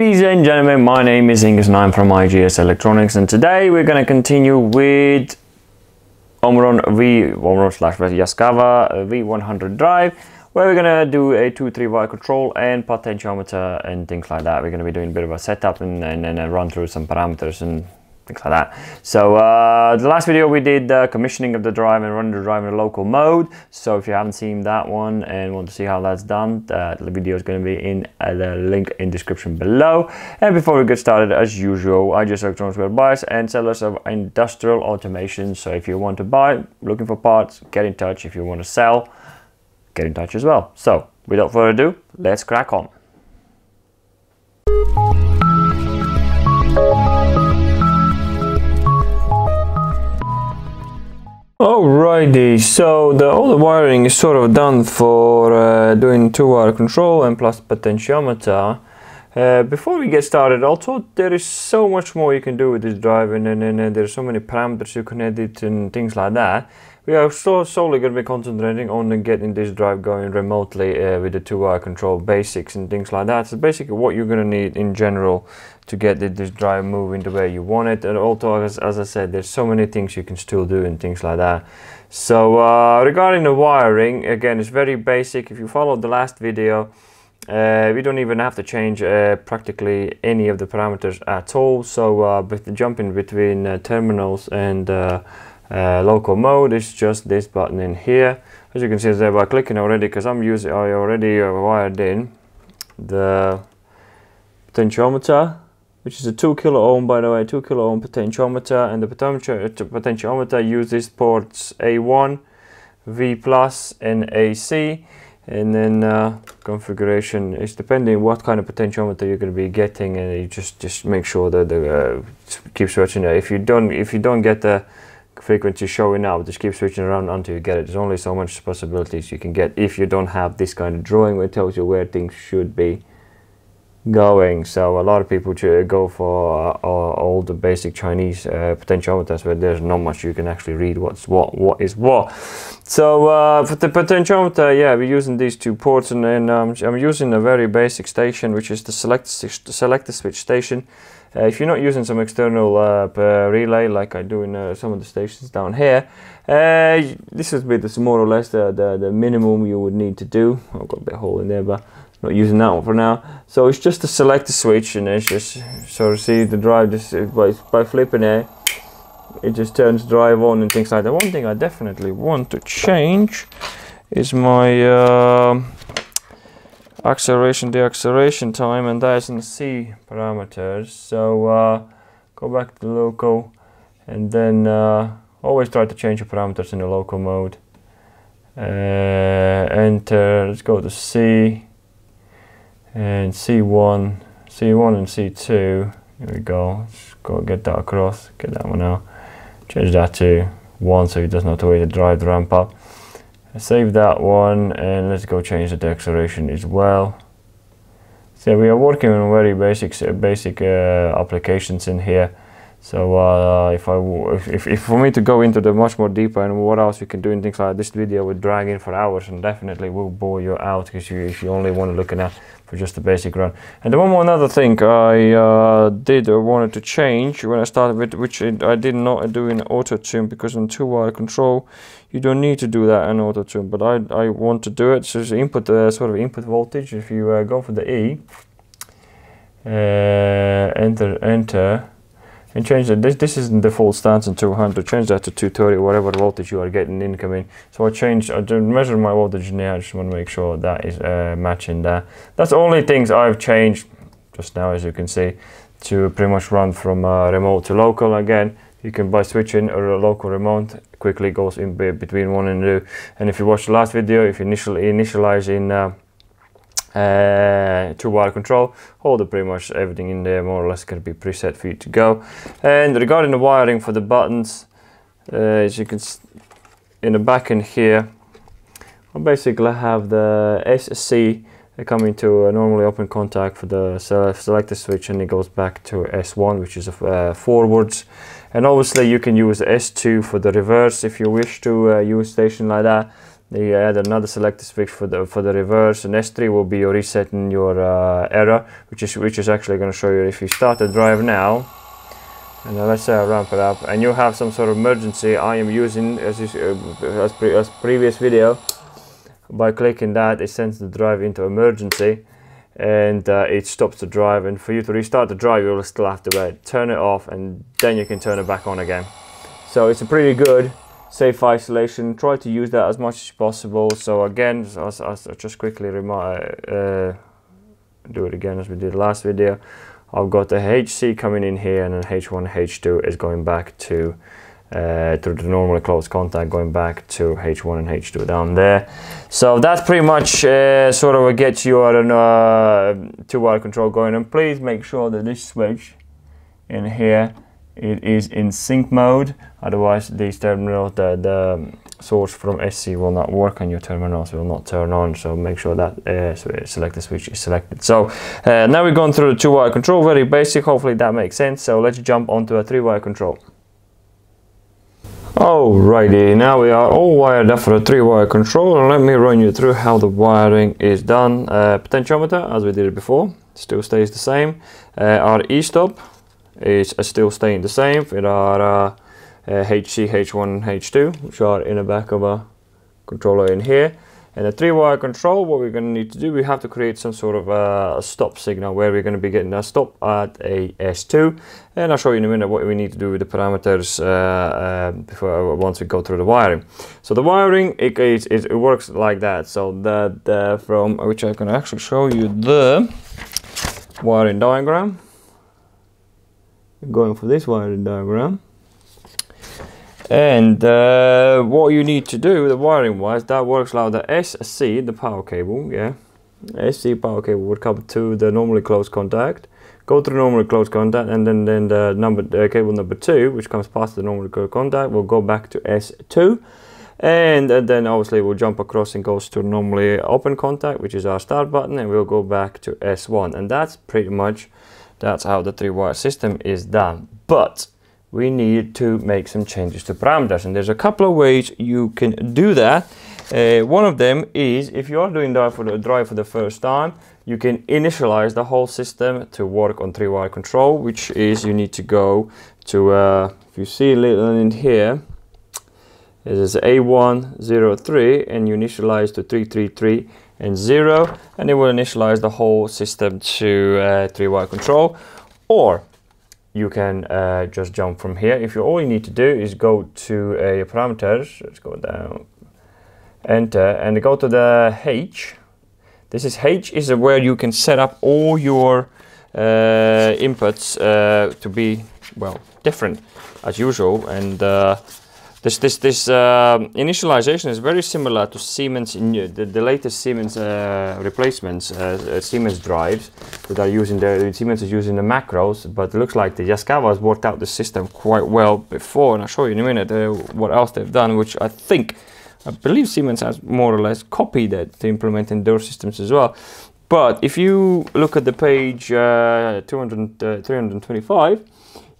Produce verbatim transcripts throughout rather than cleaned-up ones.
Ladies and gentlemen, my name is Ingus and I'm from I G S Electronics, and today we're going to continue with Omron V Omron slash Yaskawa V one hundred drive, where we're going to do a two three wire control and potentiometer and things like that. We're going to be doing a bit of a setup and then run through some parameters and things like that. So uh, the last video we did the uh, commissioning of the drive and running the drive in a local mode. So if you haven't seen that one and want to see how that's done, uh, the video is going to be in uh, the link in description below. And before we get started, as usual, I G S Electronics, we're buyers and sellers of industrial automation. So if you want to buy, looking for parts, get in touch. If you want to sell, get in touch as well. So without further ado, let's crack on. Alrighty, so the, all the wiring is sort of done for uh, doing two wire control and plus potentiometer. Uh, before we get started, also there is so much more you can do with this drive, and, and, and, and there's so many parameters you can edit and things like that. We are so solely going to be concentrating on getting this drive going remotely uh, with the two wire control basics and things like that. So basically what you're going to need in general to get this drive moving the way you want it. And also, as, as I said, there's so many things you can still do and things like that. So uh, regarding the wiring, again, it's very basic. If you followed the last video, uh, we don't even have to change uh, practically any of the parameters at all. So uh, but the jumping between uh, terminals and uh, uh, local mode is just this button in here. As you can see there by clicking already, because I'm using, I already uh, wired in the potentiometer, which is a two kilo ohm, by the way, two kilo ohm potentiometer, and the potentiometer uses ports A one, V plus and A C, and then uh, configuration is depending what kind of potentiometer you're going to be getting, and you just just make sure that the uh, keep switching there. If you don't if you don't get the frequency showing up, just keep switching around until you get it. There's only so much possibilities you can get if you don't have this kind of drawing where it tells you where things should be going. So a lot of people go for uh, all the basic Chinese uh, potentiometers where there's not much you can actually read what's what, what is what. So uh, for the potentiometer, yeah, we're using these two ports, and then um, I'm using a very basic station, which is the select select switch station. Uh, if you're not using some external uh, relay like I do in uh, some of the stations down here, uh, this is bit is more or less the, the the minimum you would need to do. I've got a bit of hole in there, but not using that one for now. So it's just to select the switch, and it's just sort of see the drive just by, by flipping it, it just turns drive on and things like that. One thing I definitely want to change is my uh, acceleration deacceleration time, and that is in the C parameters. So uh, go back to local, and then uh, always try to change your parameters in the local mode. Uh, enter, let's go to C. And C one, C one and C two, here we go, just go get that across, get that one out, change that to one so it doesn't have to wait to drive the ramp up. Save that one, and let's go change the acceleration as well. So we are working on very basic basic uh, applications in here. So uh, if I w if, if for me to go into the much more deeper and what else you can do and things like that, this video would drag in for hours and definitely will bore you out, because you, if you only want to look at that for just a basic run. And the one more another thing I uh, did or wanted to change when I started with, which I did not do in auto tune, because in two wire control you don't need to do that in auto tune, but I I want to do it. So it's input uh, sort of input voltage. If you uh, go for the E, uh, enter enter. And change that. This this isn't the full stance in two hundred. Change that to two thirty, whatever voltage you are getting incoming. So I changed. I didn't measure my voltage in there. I just want to make sure that is uh, matching that. That's the only things I've changed just now, as you can see, to pretty much run from uh, remote to local again. You can, by switching a local remote, quickly goes in between one and two. And if you watch the last video, if you initially initialize in. Uh, Uh, two wire control, all the pretty much everything in there more or less going to be preset for you to go. And regarding the wiring for the buttons, uh, as you can see in the back end here, I basically have the S C coming to a normally open contact for the selector switch, and it goes back to S one, which is uh, forwards. And obviously you can use S two for the reverse if you wish to uh, use station like that. Then you add another selector switch for the for the reverse, and S three will be your resetting your uh, error, which is which is actually going to show you if you start the drive now. And then let's say I ramp it up, and you have some sort of emergency. I am using as is, uh, as, pre as previous video. By clicking that, it sends the drive into emergency, and uh, it stops the drive. And for you to restart the drive, you'll still have to wait. Turn it off, and then you can turn it back on again. So it's a pretty good safe isolation. Try to use that as much as possible. So again, I'll, I'll just quickly remind, uh, do it again as we did last video. I've got the H C coming in here, and then H one, H two is going back to uh, through the normally closed contact, going back to H one and H two down there. So that's pretty much uh, sort of gets your uh, two-wire control going. And please make sure that this switch in here, it is in sync mode. Otherwise, these terminals, the, the source from S C will not work, and your terminals will not turn on. So make sure that uh, select the switch is selected. So uh, now we've gone through the two-wire control, very basic. Hopefully that makes sense. So let's jump onto a three-wire control. Alrighty, now we are all wired up for a three-wire control, and let me run you through how the wiring is done. Uh, potentiometer, as we did it before, still stays the same. Uh, our e-stop is still staying the same. There are uh, uh, H C, H one and H two, which are in the back of a controller in here. And the three wire control, what we're going to need to do, we have to create some sort of uh, a stop signal where we're going to be getting a stop at a S two, and I'll show you in a minute what we need to do with the parameters uh, uh, before once we go through the wiring. So the wiring, it, it, it works like that. So that uh, from which I can actually show you the wiring diagram. Going for this wiring diagram, and uh, what you need to do the wiring wise, that works like the S C, the power cable, yeah, S C power cable would come to the normally closed contact, go to the normally closed contact, and then then the number uh, cable number two, which comes past the normally closed contact, will go back to S two, and, and then obviously we'll jump across and goes to normally open contact, which is our start button, and we'll go back to S one, and that's pretty much. That's how the three-wire system is done. But we need to make some changes to parameters, and there's a couple of ways you can do that. Uh, one of them is if you are doing drive for the drive for the first time, you can initialize the whole system to work on three-wire control, which is you need to go to. Uh, if you see a little in here, this is A one zero three, and you initialize to three three three. And zero, and it will initialize the whole system to uh, three-wire control. Or you can uh, just jump from here. If you all you need to do is go to uh, your parameters, let's go down, enter, and go to the H. This is H is where you can set up all your uh, inputs uh, to be well different as usual, and. Uh, This this this uh, initialization is very similar to Siemens in the, the latest Siemens uh, replacements, uh, Siemens drives that are using the Siemens is using the macros, but it looks like the Yaskawa has worked out the system quite well before, and I'll show you in a minute uh, what else they've done, which I think I believe Siemens has more or less copied it to implement in their systems as well. But if you look at the page uh, two hundred, uh, three twenty-five,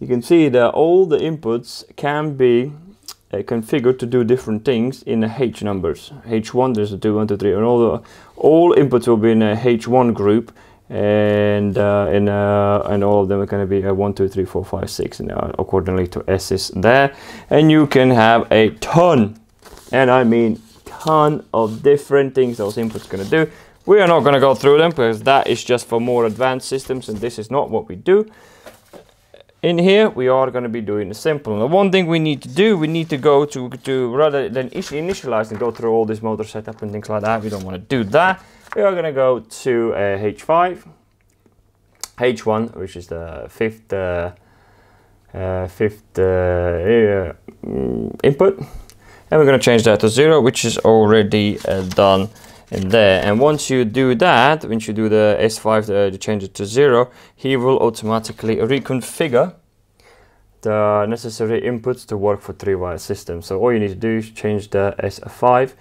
you can see that all the inputs can be configured to do different things in the H numbers. H one, there's a two, one, two, three, and all the all inputs will be in a H one group, and uh, and, uh, and all of them are going to be a one, two, three, four, five, six, and uh, accordingly to S is there. And you can have a ton, and I mean ton of different things those inputs are going to do. We are not going to go through them because that is just for more advanced systems, and this is not what we do. In here, we are going to be doing the simple. And the one thing we need to do, we need to go to, to rather than initialize and go through all this motor setup and things like that, we don't want to do that. We are going to go to uh, H five, H one, which is the fifth, uh, uh, fifth uh, input. And we're going to change that to zero, which is already uh, done. In there, and once you do that, once you do the S five uh, to change it to zero, he will automatically reconfigure the necessary inputs to work for three-wire system. So all you need to do is change the S five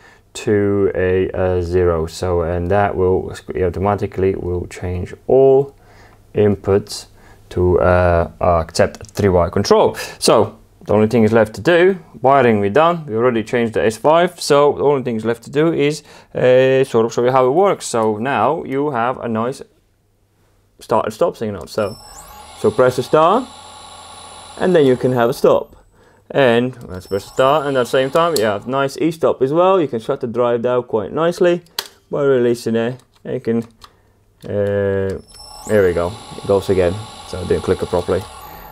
to a uh, zero. So and that will automatically will change all inputs to uh, accept three-wire control. So the only thing is left to do, wiring we're done, we already changed the S five, so the only thing is left to do is uh, sort of show you how it works. So now you have a nice start and stop signal. So, so press the start and then you can have a stop. And let's press start, and at the same time you have nice e-stop as well. You can shut the drive down quite nicely by releasing it. You can, uh, there we go, it goes again, so I didn't click it properly.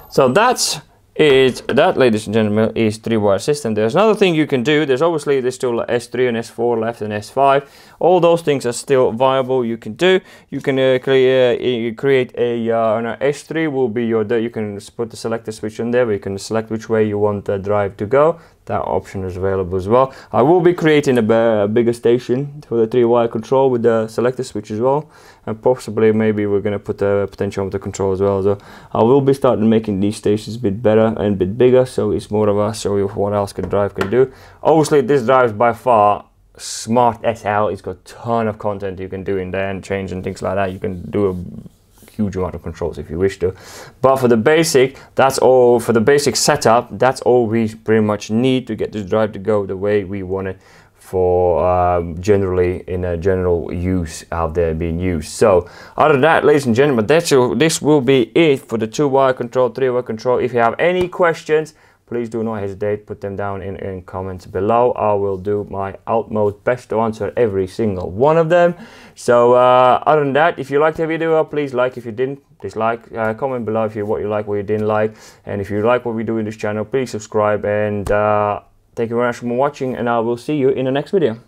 So that's it. That, ladies and gentlemen, is three-wire system. There's another thing you can do. There's obviously there's still S three and S four left and S five. All those things are still viable. You can do. You can uh, cre uh, create a uh, an S three will be your. You can put the selector switch on there. Where you can select which way you want the drive to go. That option is available as well. I will be creating a, a bigger station for the three-wire control with the selector switch as well, and possibly maybe we're going to put a potentiometer control as well. So I will be starting making these stations a bit better and a bit bigger, so it's more of us. So what else can drive can do? Obviously, this drive is by far smart as hell. It's got a ton of content you can do in there and change and things like that. You can do a huge amount of controls if you wish to, but for the basic, that's all. For the basic setup, that's all we pretty much need to get this drive to go the way we want it for um, generally in a general use out there being used. So out of that, ladies and gentlemen, that's this will be it for the two wire control, three wire control. If you have any questions, please do not hesitate, put them down in, in comments below. I will do my utmost best to answer every single one of them. So uh, other than that, if you liked the video, please like. If you didn't, dislike. Uh, comment below if you what you like, what you didn't like. And if you like what we do in this channel, please subscribe. And uh, thank you very much for watching, and I will see you in the next video.